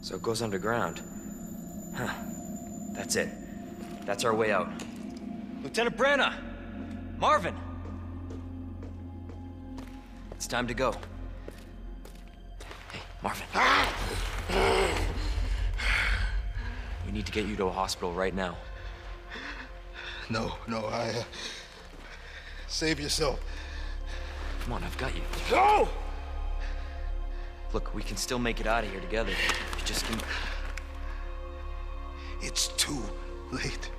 So it goes underground. Huh. That's it. That's our way out. Lieutenant Branagh! Marvin! It's time to go. Hey, Marvin. We need to get you to a hospital right now. No, I... Save yourself. Come on, I've got you. Go! Look, we can still make it out of here together. Just can... It's too late.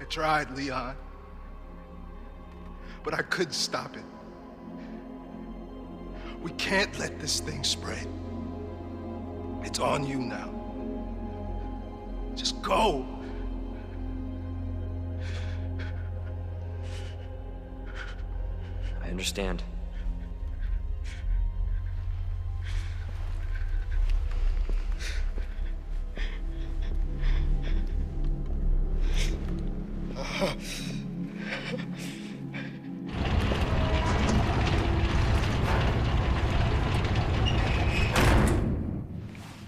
I tried, Leon. But I couldn't stop it. We can't let this thing spread. It's on you now. Just go. I understand.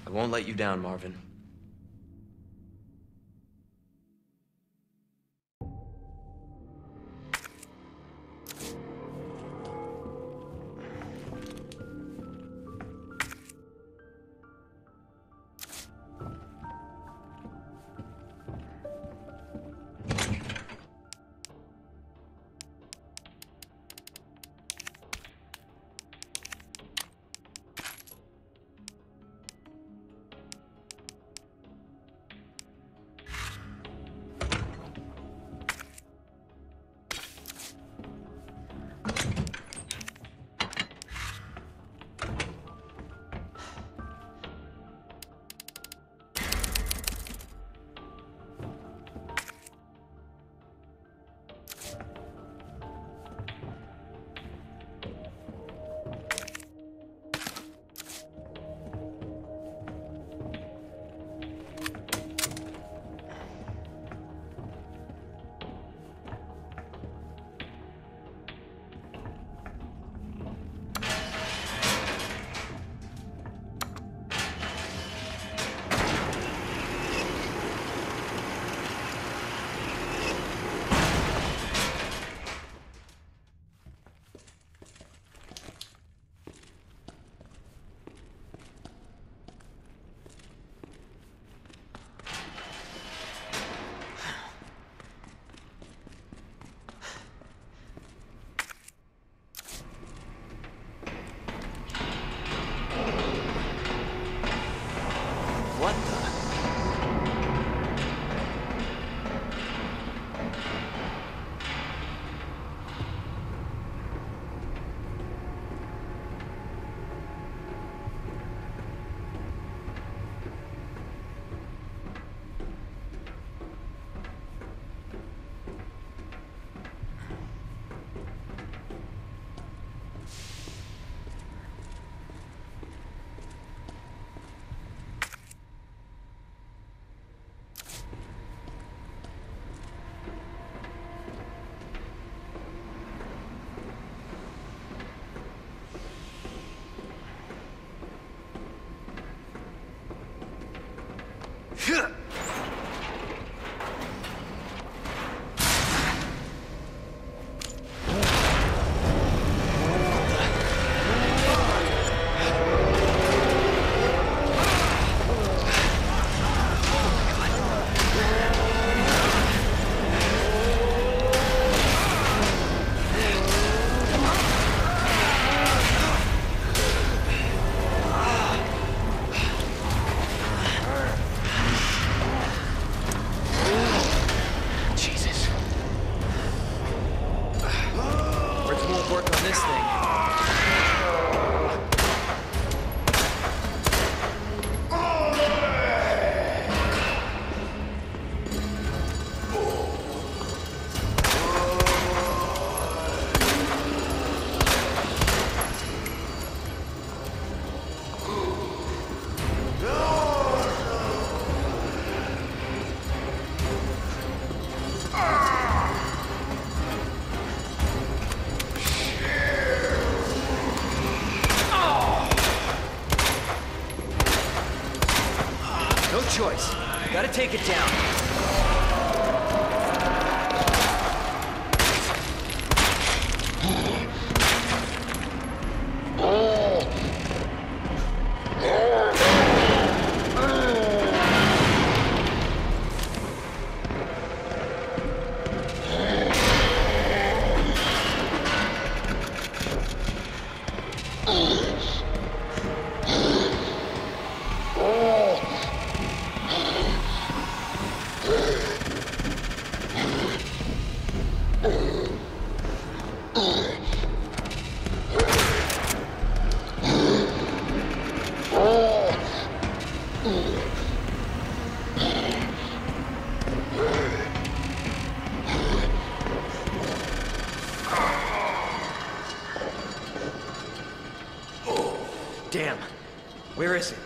I won't let you down, Marvin. Choice. Gotta take it down. Damn. Where is it?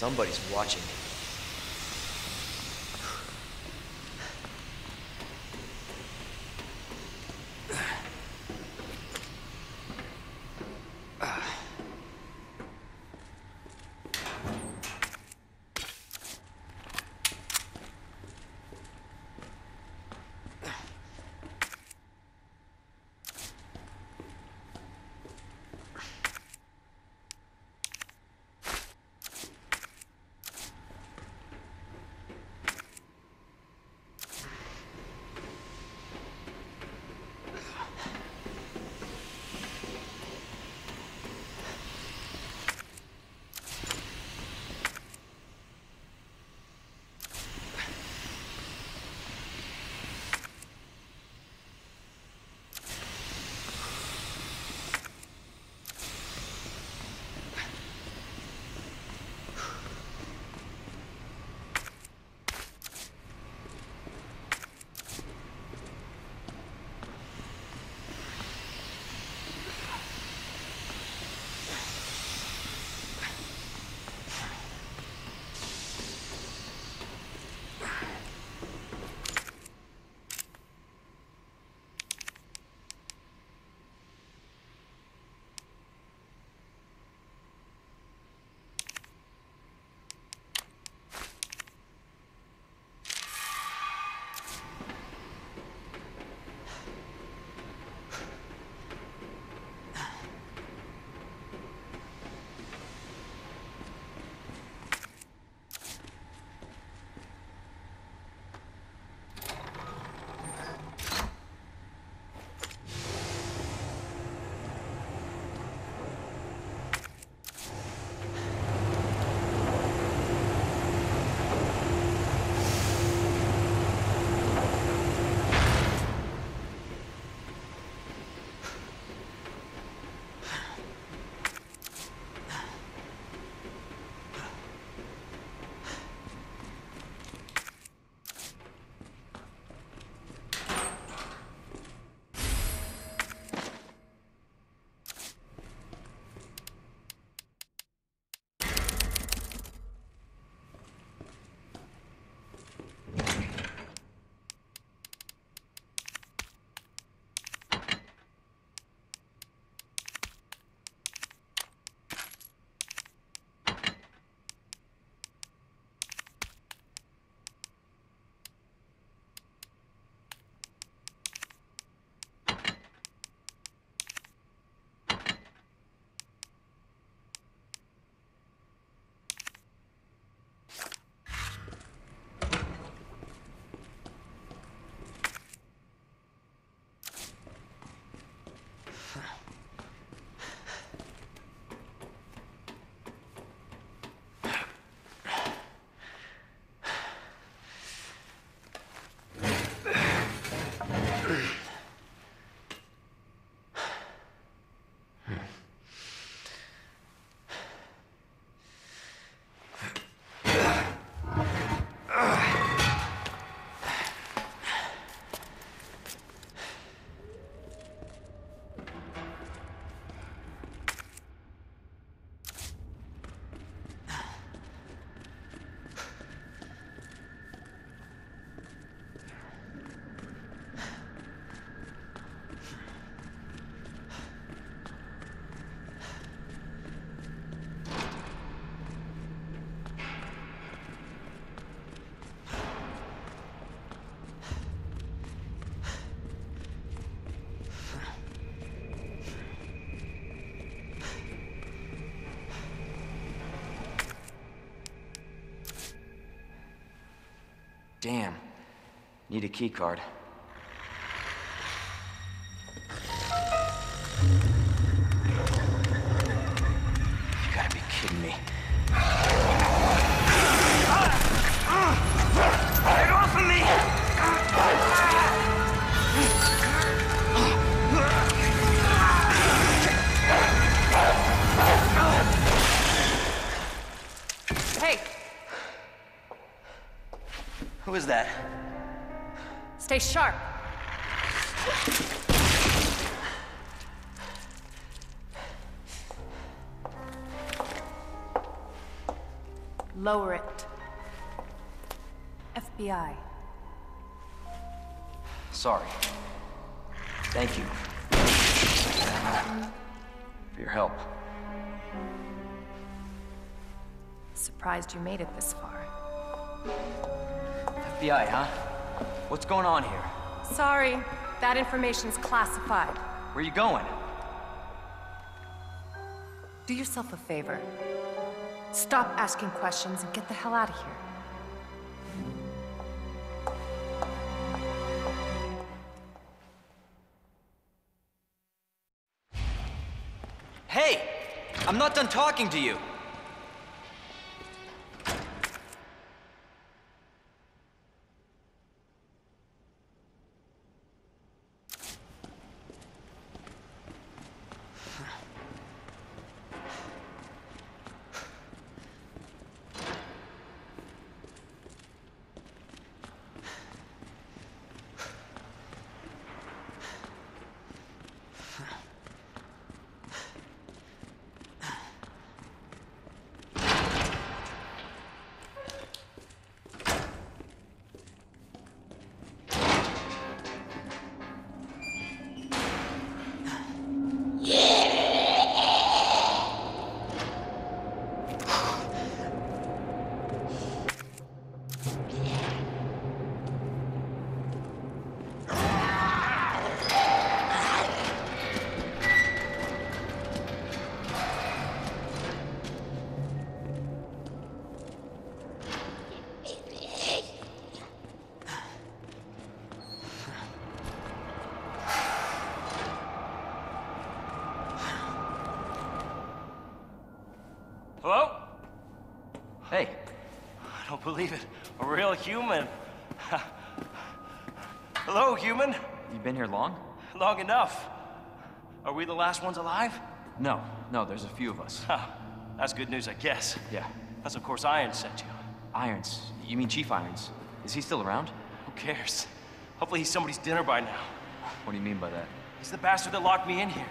Somebody's watching me. Damn. Need a key card. You gotta be kidding me. Get off of me! Hey! Who is that? Stay sharp. Lower it. FBI. Sorry. Thank you. For your help. Surprised you made it this far. FBI, huh? What's going on here? Sorry. That information's classified. Where are you going? Do yourself a favor. Stop asking questions and get the hell out of here. Hey! I'm not done talking to you! Believe it, a real human. Hello, human. You've been here long? Long enough. Are we the last ones alive? No, there's a few of us. Huh. That's good news, I guess. Yeah. That's of course Irons sent you. Irons? You mean Chief Irons? Is he still around? Who cares? Hopefully he's somebody's dinner by now. What do you mean by that? He's the bastard that locked me in here.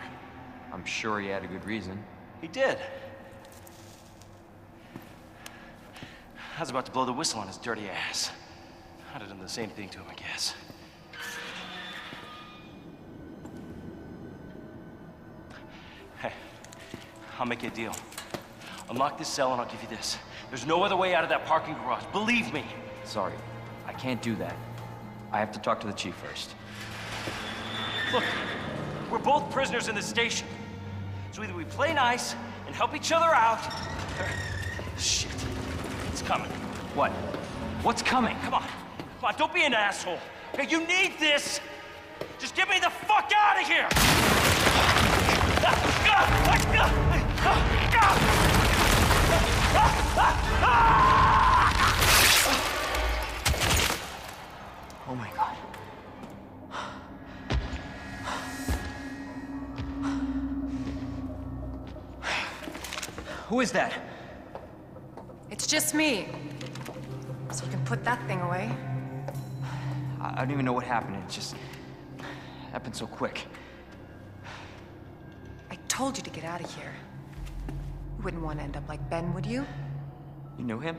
I'm sure he had a good reason. He did. I was about to blow the whistle on his dirty ass. I'd have done the same thing to him, I guess. Hey, I'll make you a deal. Unlock this cell and I'll give you this. There's no other way out of that parking garage, believe me! Sorry, I can't do that. I have to talk to the chief first. Look, we're both prisoners in this station. So either we play nice and help each other out, or... Shit. It's coming. What? What's coming? Come on, don't be an asshole. Hey, you need this! Just get me the fuck out of here! Oh my God. Who is that? It's just me. So you can put that thing away. I don't even know what happened. It just happened so quick. I told you to get out of here. You wouldn't want to end up like Ben, would you? You knew him?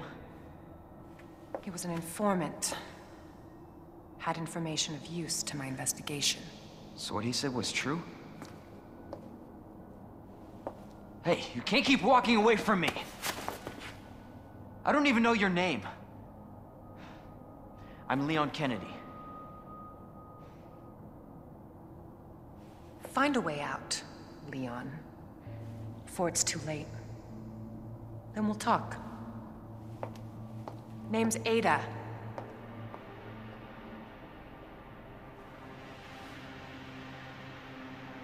He was an informant. Had information of use to my investigation. So what he said was true? Hey, you can't keep walking away from me! I don't even know your name. I'm Leon Kennedy. Find a way out, Leon. Before it's too late. Then we'll talk. Name's Ada.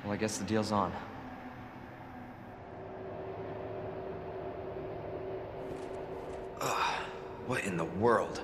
Well, I guess the deal's on. What in the world?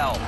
help.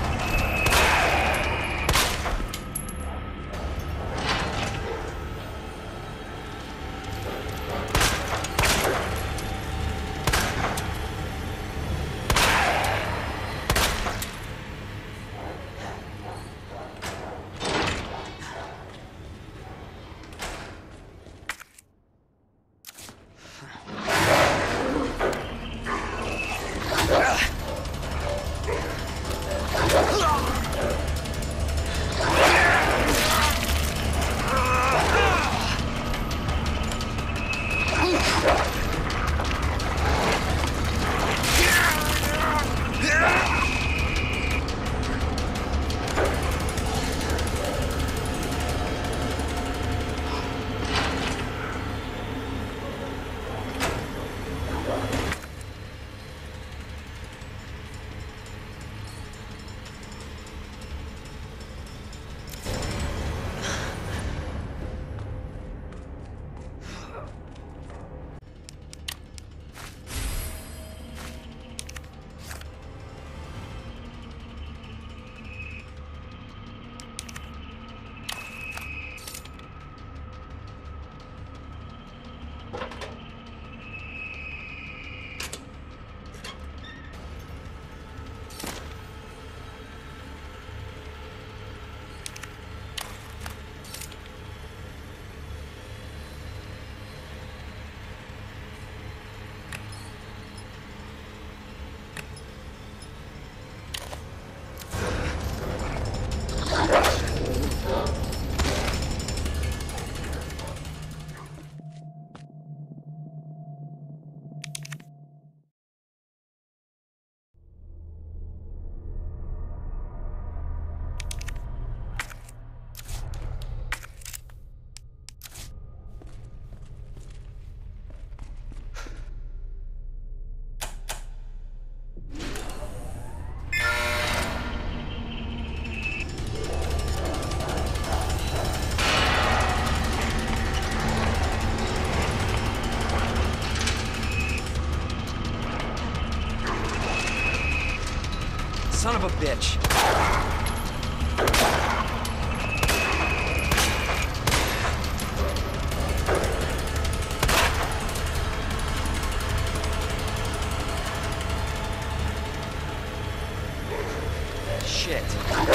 Son of a bitch. Shit.